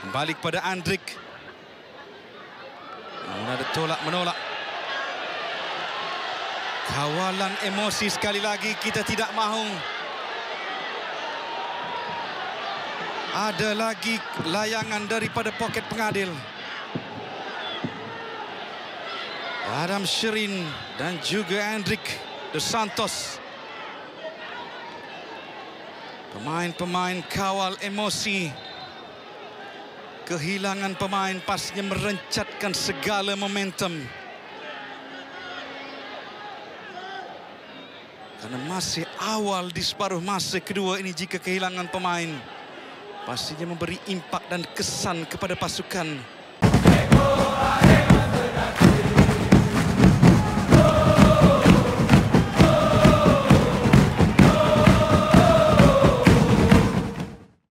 Kembali kepada Endrick. Namun ada tolak-menolak. Kawalan emosi sekali lagi, kita tidak mahu. Ada lagi layangan daripada poket pengadil. Adam Shreen dan juga Endrick Da Santos. Pemain-pemain kawal emosi. Kehilangan pemain pastinya merencatkan segala momentum. Karena masih awal di separuh masa kedua ini, jika kehilangan pemain pastinya memberi impak dan kesan kepada pasukan.